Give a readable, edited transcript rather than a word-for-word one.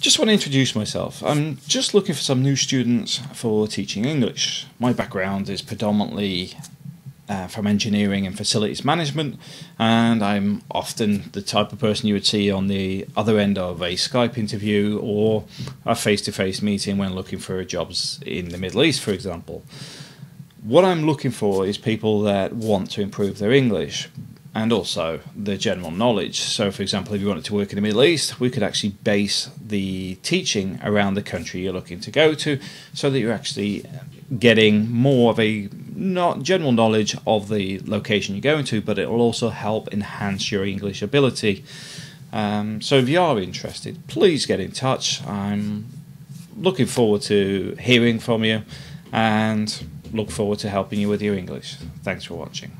Just want to introduce myself. I'm just looking for some new students for teaching English. My background is predominantly from engineering and facilities management, and I'm often the type of person you would see on the other end of a Skype interview or a face-to-face meeting when looking for jobs in the Middle East, for example. What I'm looking for is people that want to improve their English, and also the general knowledge. So for example, if you wanted to work in the Middle East, we could actually base the teaching around the country you're looking to go to, so that you're actually getting more of a not general knowledge of the location you're going to, but it will also help enhance your English ability. So if you are interested, please get in touch. I'm looking forward to hearing from you and look forward to helping you with your English. Thanks for watching.